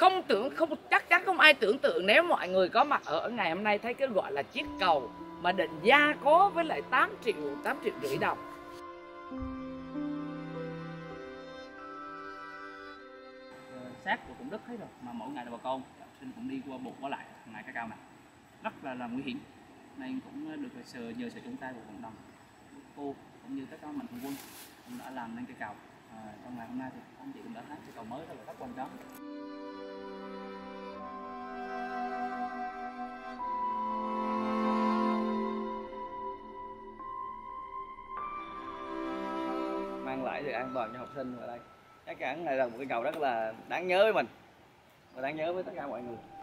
Không chắc chắn không ai tưởng tượng nếu mọi người có mặt ở ngày hôm nay thấy cái gọi là chiếc cầu mà định gia cố với lại 8,5 triệu đồng. Xác của Cụm Đất thấy rồi mà mỗi ngày là bà con sinh cũng đi qua bộ qua lại ngày ca cao này rất là nguy hiểm, nên cũng được nhờ sự chung tay của cộng đồng, cô cũng như các mạnh thường quân cũng đã làm nên cây cầu. Trong ngày hôm nay thì anh chị cũng đã thấy cây cầu mới rất quan trọng. Mang lại sự an toàn cho học sinh ở đây. Chắc chắn đây là một cây cầu rất là đáng nhớ với mình và đáng nhớ với tất cả mọi người.